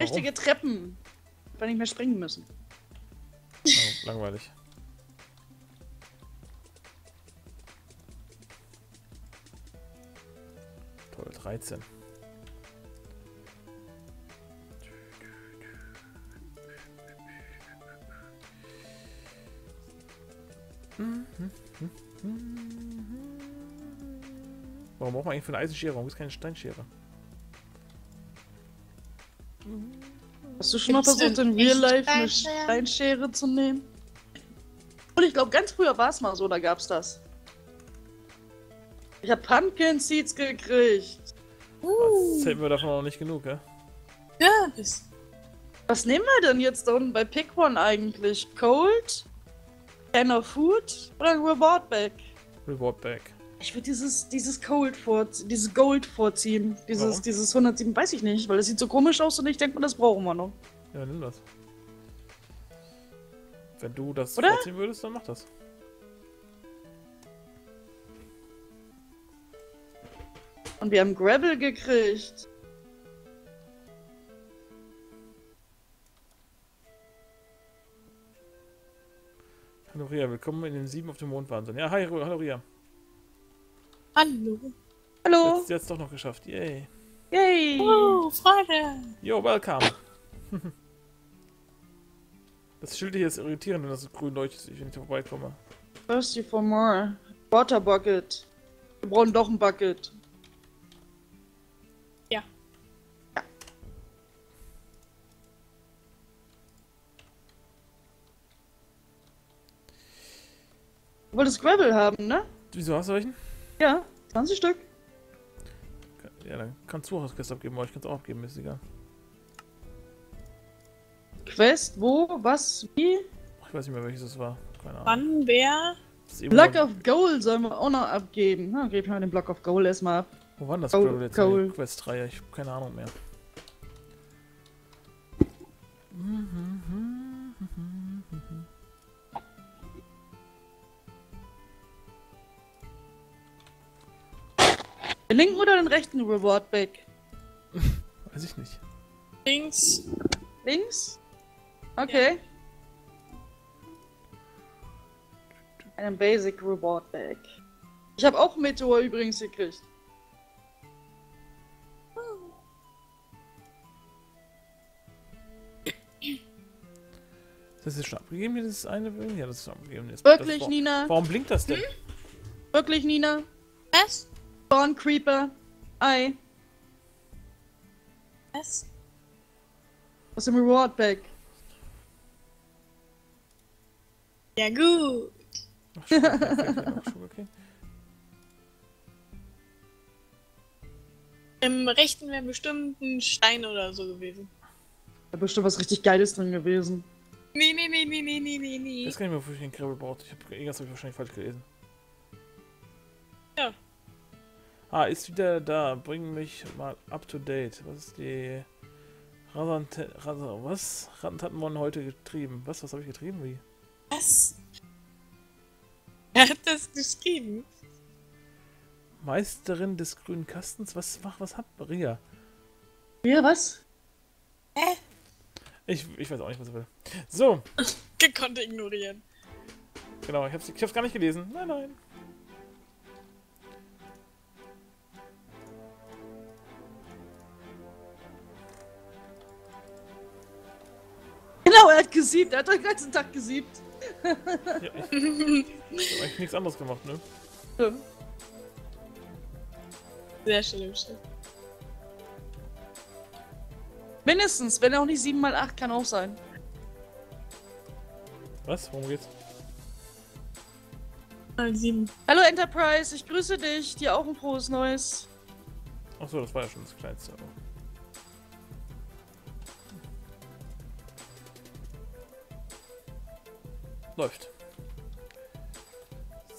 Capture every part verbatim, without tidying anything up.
Richtige Treppen. Weil nicht mehr springen müssen. Oh, langweilig. Toll, dreizehn. Warum braucht man eigentlich für eine Eisenschere? Warum ist keine Steinschere? Hast du schon mal versucht, in Real Life eine Steinschere zu nehmen? Und ich glaube, ganz früher war es mal so, da gab's das. Ich habe Pumpkin Seeds gekriegt. Uh. Das hätten wir davon noch nicht genug, ja? Ja. Was nehmen wir denn jetzt da unten bei Pick One eigentlich? Cold? Can of Food? Oder Reward Bag? Reward Bag. Ich würde dieses, dieses Gold vorziehen, dieses Gold vorziehen, dieses, Warum? dieses hundertsieben, weiß ich nicht, weil das sieht so komisch aus und ich denke, das brauchen wir noch. Ja, nimm das. Wenn du das Oder? vorziehen würdest, dann mach das. Und wir haben Gravel gekriegt. Hallo Ria, willkommen in den sieben auf dem Mond Wahnsinn. Ja, hi, hallo Ria. Hallo. Hallo. Jetzt, jetzt doch noch geschafft. Yay. Yay. Oh, Freude. Yo, welcome. Das Schild hier ist irritierend, wenn das grün leuchtet, wenn ich nicht vorbeikomme. Thirsty for more. Water Bucket. Wir brauchen doch ein Bucket. Ja. Ja. Du wolltest Gravel haben, ne? Wieso hast du welchen? Ja, zwanzig Stück. Ja, dann kannst du auch das Quest abgeben, aber ich kann es auch abgeben, ist egal. Quest, wo, was, wie? Ich weiß nicht mehr, welches das war. Keine Ahnung. Wann, wer? Block of Goal sollen wir auch noch abgeben. Na, gebe ich mal den Block of Goal erstmal ab. Wo waren das Goal, jetzt Goal. Quest drei? Ich habe keine Ahnung mehr. Den linken oder den rechten Reward-Bag? Weiß ich nicht. Links. Links? Okay. Ja. Einen Basic Reward-Bag. Ich habe auch Meteor übrigens gekriegt. Ist das jetzt schon abgegeben? Das ist eine... Ja, das ist abgegeben. Jetzt Wirklich, das, warum, Nina? Warum blinkt das denn? Hm? Wirklich, Nina? Was? Spawn Creeper. Ei. Was? Aus dem Reward Bag. Ja, gut. Ach, schon, okay, schon, okay. Im rechten wäre bestimmt ein Stein oder so gewesen. Da wäre bestimmt was richtig Geiles drin gewesen. Nee, nee, nee, nee, nee, nee, nee, nee. Das kann ich mir vorstellen, Gravel baut. Ich habe irgendwas hab ich wahrscheinlich falsch gelesen. Ja. Ah, ist wieder da. Bring mich mal up to date. Was ist die... Rassant... Was? Rassant hatten wir heute getrieben. Was? Was habe ich getrieben? Wie? Was? Er hat das geschrieben. Meisterin des grünen Kastens? Was mach, was hat Ria? Ria, was? Hä? Ich, ich weiß auch nicht, was er will. So. Gekonnt ignorieren. Genau, ich hab's, ich hab's gar nicht gelesen. Nein, nein. Genau, er hat gesiebt, er hat den ganzen Tag gesiebt. Ja, ich, ich hab eigentlich nichts anderes gemacht, ne? Ja. Sehr schön im Schiff. Mindestens, wenn auch nicht sieben mal acht, kann auch sein. Was? Worum geht's? sieben. Hallo Enterprise, ich grüße dich, dir auch ein frohes Neues. Achso, das war ja schon das Kleinste. Aber. Läuft.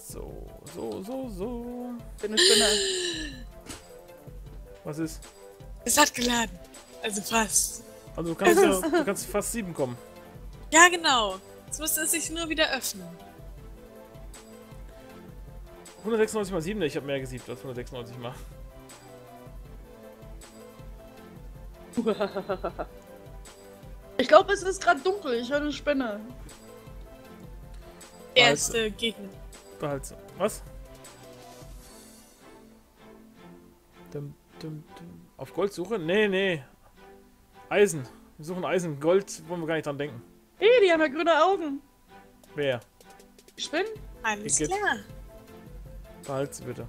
So, so, so, so. Bin eine Spinne. Was ist? Es hat geladen. Also fast. Also du kannst, ja, du kannst fast sieben kommen. Ja, genau. Jetzt müsste es sich nur wieder öffnen. hundertsechsundneunzig mal sieben, ich habe mehr gesiebt als hundertsechsundneunzig mal. Ich glaube, es ist gerade dunkel. Ich höre eine Spinne. Erste Gegner. Behalte. Was? Dum, dum, dum. Auf Gold suche? Nee, nee. Eisen. Wir suchen Eisen. Gold wollen wir gar nicht dran denken. Hey, die haben ja grüne Augen. Wer? Spinnen? Alles klar. Behalte sie bitte.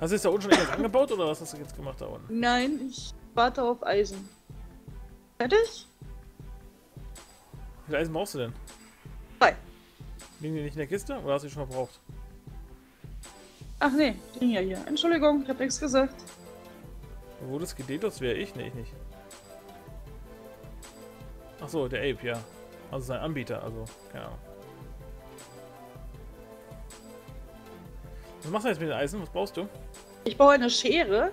Hast du jetzt da unten schon etwas angebaut oder was hast du jetzt gemacht da unten? Nein, ich warte auf Eisen. Fertig? Wie viel Eisen brauchst du denn? Zwei. Liegen die nicht in der Kiste oder hast du die schon verbraucht? Ach nee, die liegen ja hier. Entschuldigung, ich hab nichts gesagt. Du wurdest gedetos, wäre ich? Nee, ich nicht. Ach so, der Ape, ja. Also sein Anbieter, also, keine Ahnung. Was machst du jetzt mit dem Eisen? Was brauchst du? Ich brauche eine Schere,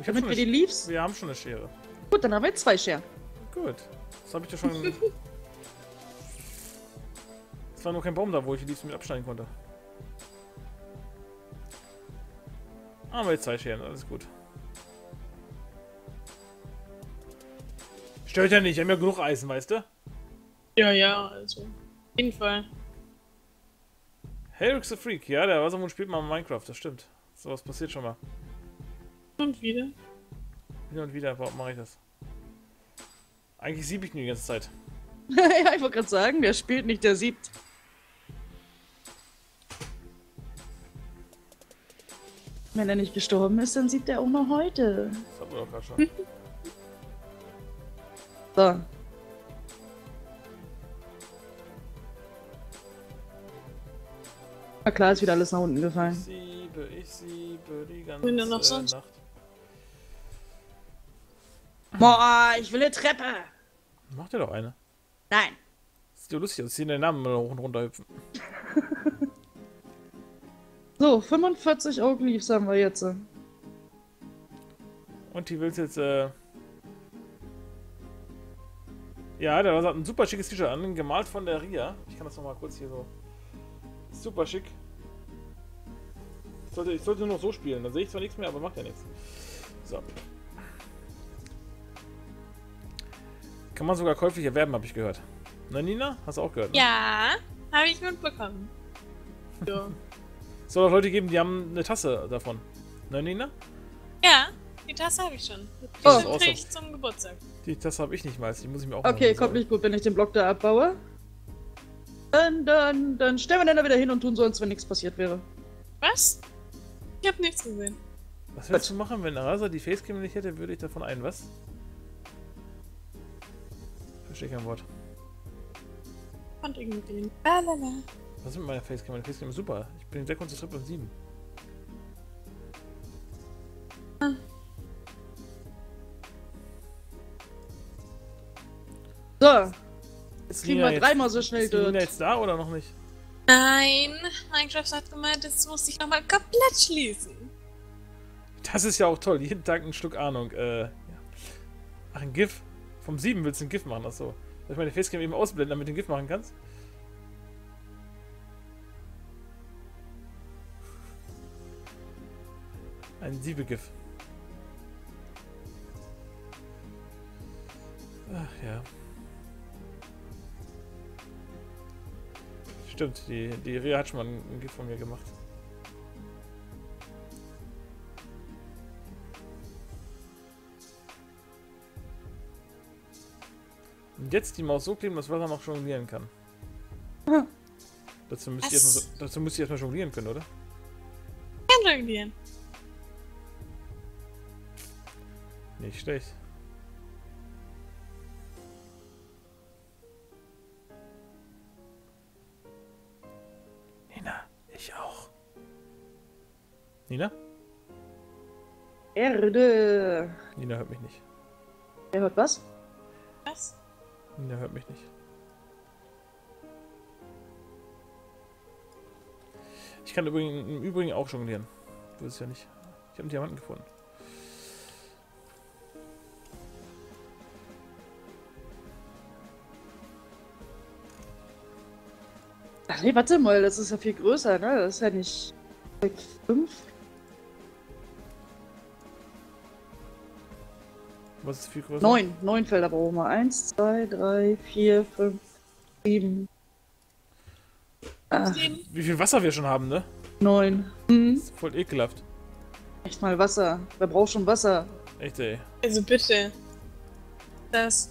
ich damit wir die Leaves... Wir haben schon eine Schere. Gut, dann haben wir jetzt zwei Scheren. Gut, das habe ich dir schon... Es war nur kein Baum da, wo ich die Leaves mit abschneiden konnte. Ah, haben wir jetzt zwei Scheren, alles gut. Stört ja nicht, wir haben ja genug Eisen, weißt du? Ja, ja, also... Auf jeden Fall. Herix the Freak, ja, der Wassermond spielt mal Minecraft, das stimmt. Sowas passiert schon mal. Und wieder? Wieder und wieder, warum mache ich das? Eigentlich sieb ich ihn die ganze Zeit. Ja, ich wollte gerade sagen, der spielt nicht, der siebt. Wenn er nicht gestorben ist, dann siebt er auch noch heute. Das haben wir doch gerade schon. So. Na klar, ist wieder alles nach unten gefallen. Ich siebe, ich siebe die ganze Bin noch sonst? Nacht. Boah, ich will eine Treppe! Mach dir doch eine. Nein. Das ist ja lustig, dass sie den Namen mal hoch und runter hüpfen. So, fünfundvierzig Oak Leaves haben wir jetzt. Und die willst jetzt, äh... ja, der hat ein super schickes T-Shirt an, gemalt von der Ria. Ich kann das nochmal kurz hier so... Super schick. Ich sollte, ich sollte nur noch so spielen, dann sehe ich zwar nichts mehr, aber macht ja nichts. So. Kann man sogar käuflich erwerben, habe ich gehört. Na Nina, hast du auch gehört? Ne? Ja, habe ich mitbekommen. So. Es soll auch Leute geben, die haben eine Tasse davon. Na Nina? Ja, die Tasse habe ich schon. Die oh. kriege ich awesome. Zum Geburtstag. Die Tasse habe ich nicht mal, die muss ich mir auch Okay, machen, kommt nicht gut, wenn ich den Block da abbaue. Dann, dann, dann stellen wir den da wieder hin und tun so, als wenn nichts passiert wäre. Was? Ich hab nichts gesehen. Was würdest du machen, wenn Arasa die Facecam nicht hätte, würde ich davon ein, was? Verstehe kein Wort. Und irgendwie. Balala. Was ist mit meiner Facecam? Meine Facecam ist super. Ich bin sehr konzentriert beim sieben. Ah. So. Jetzt kriegen wir dreimal so schnell durch. Ist Nina jetzt da oder noch nicht? Nein, Minecraft hat gemeint, das muss ich nochmal komplett schließen. Das ist ja auch toll, jeden Tag ein Stück Ahnung. Äh, ja. Ach, ein GIF? Vom sieben willst du ein GIF machen, achso. Soll ich meine Facecam eben ausblenden, damit du ein GIF machen kannst? Ein sieben GIF. Ach ja. Stimmt, die, die Ria hat schon mal ein GIF von mir gemacht. Und jetzt die Maus so kleben, dass Wasser noch jonglieren kann. Hm. Dazu müsst ihr erstmal erst jonglieren können, oder? Ich kann jonglieren. Nicht schlecht. Nina? Erde! Nina hört mich nicht. Er hört was? Was? Nina hört mich nicht. Ich kann übrigens, im Übrigen auch jonglieren. Du es ja nicht. Ich habe einen Diamanten gefunden. Ach nee, warte mal, das ist ja viel größer, ne? Das ist ja nicht... fünf? Was ist viel größer? Neun. Neun Felder brauchen wir. Eins, zwei, drei, vier, fünf, sieben. Ach. Wie viel Wasser wir schon haben, ne? Neun. Mhm. Das ist voll ekelhaft. Echt mal Wasser. Wer braucht schon Wasser? Echt, ey. Also bitte. Das.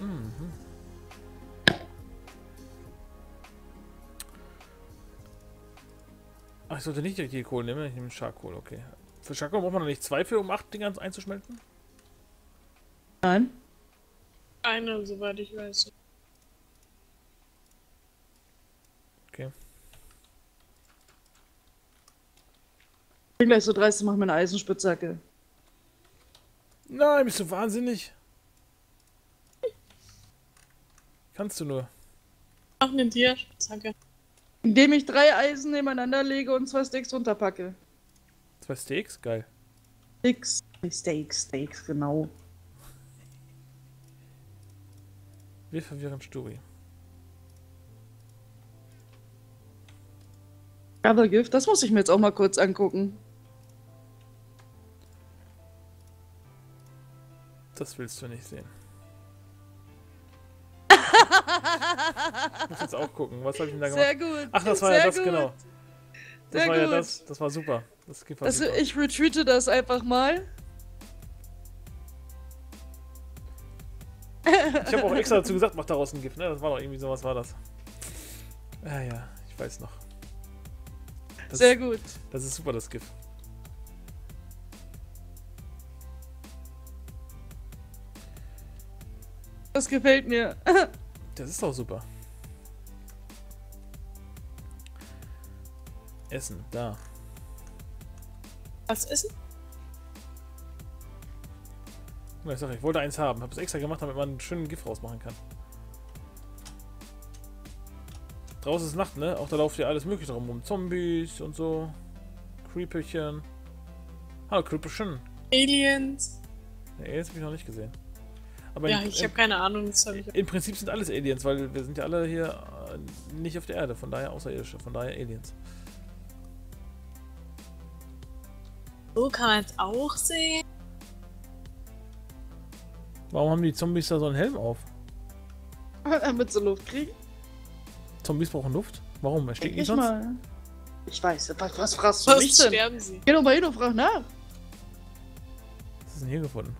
Mhm. Ach, ich sollte nicht direkt die Kohle nehmen, ich nehme Charcoal, okay. Für Charcoal braucht man noch nicht zwei für, um acht Dinger einzuschmelzen? Nein. Eine, soweit ich weiß. Okay. Ich bin gleich so dreist, mach mir eine Eisenspitzhacke. Nein, bist du wahnsinnig? Kannst du nur. Mach eine Diaspitzhacke. Indem ich drei Eisen nebeneinander lege und zwei Steaks runterpacke. Zwei Steaks? Geil. Steaks. Steaks, Steaks, genau. Wir verwirren Sturi. Aber Gift, das muss ich mir jetzt auch mal kurz angucken. Das willst du nicht sehen. Ich muss jetzt auch gucken, was habe ich denn da gemacht? Sehr gut. Ach, das war Sehr ja das, gut. genau. Das Sehr war gut. ja das, das war super. Das geht also, super. Ich retreate das einfach mal. Ich habe auch extra dazu gesagt, mach daraus ein Gift, ne? Das war doch irgendwie so, was war das? Ja, ja, ich weiß noch. Das, Sehr gut. Das ist super, das Gift. Das gefällt mir. Das ist doch super. Essen, da. Was essen? Ich sag, ich wollte eins haben. Habe es extra gemacht, damit man einen schönen Gift rausmachen kann. Draußen ist Nacht, ne? Auch da lauft ja alles Mögliche drum rum. Zombies und so. Creeperchen. Hallo, Creeperchen. Aliens. Nee, Aliens habe ich noch nicht gesehen. Aber ja, in, ich habe keine Ahnung. Das hab ich Im Prinzip sind alles Aliens, weil wir sind ja alle hier nicht auf der Erde. Von daher Außerirdische, von daher Aliens. So kann man es auch sehen. Warum haben die Zombies da so einen Helm auf? Damit sie Luft kriegen. Zombies brauchen Luft? Warum? Ersticken die sonst? Mal. Ich weiß, was, was fragst du mich denn? Sie. Geh doch mal hin und frag nach. Was ist denn hier gefunden?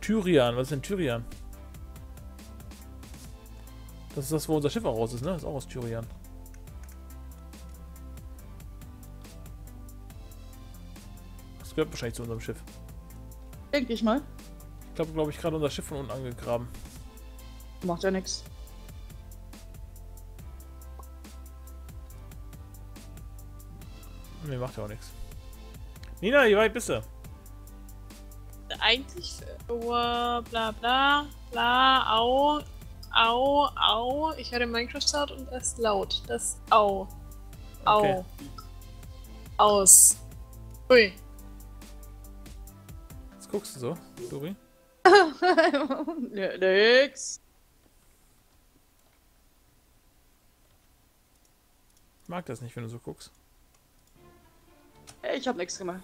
Tyrian, was ist denn Tyrian? Das ist das, wo unser Schiff auch raus ist, ne? Das ist auch aus Tyrian. Das gehört wahrscheinlich zu unserem Schiff. Denke ich mal. Ich glaube, glaube ich, gerade unser Schiff von unten angegraben. Macht ja nichts. Nee, macht ja auch nichts. Nina, wie weit bist du? Eigentlich, bla bla bla, au, au, au. Ich höre den Minecraft-Sound und es ist laut. Das au, au, okay. Aus. Ui. Jetzt guckst du so, Dori. Nix. Ich mag das nicht, wenn du so guckst. Ich hab nichts gemacht.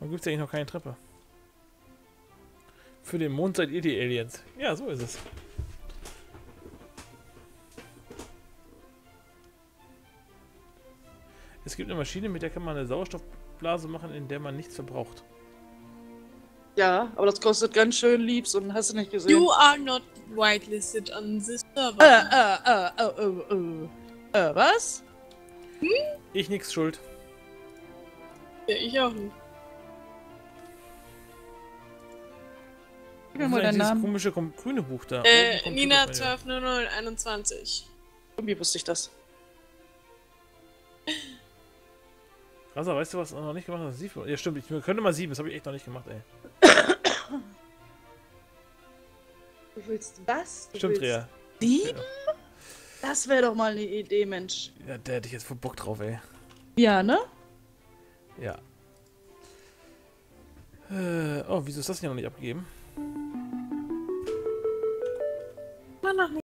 Warum gibt's eigentlich noch keine Treppe? Für den Mond seid ihr die Aliens. Ja, so ist es. Es gibt eine Maschine, mit der kann man eine Sauerstoffblase machen, in der man nichts verbraucht. Ja, aber das kostet ganz schön Liebs und hast du nicht gesehen. You are not whitelisted on this server. Äh, äh, äh, äh, äh, äh, äh, was? Hm? Ich nix schuld. Ja, ich auch nicht. Gib mir mal deinen Namen. Dieses komische grüne Buch da. Äh, Nina zwölf null null einundzwanzig. Irgendwie wusste ich das. Rasa, weißt du, was noch nicht gemacht hast? sieben. Ja, stimmt, ich könnte mal sieben, das habe ich echt noch nicht gemacht, ey. Du willst was? Du stimmt, Rea. sieben? Ja. Das wäre doch mal eine Idee, Mensch. Ja, da hätte ich jetzt voll Bock drauf, ey. Ja, ne? Ja. Äh, oh, wieso ist das denn noch nicht abgegeben? Mann, noch nicht.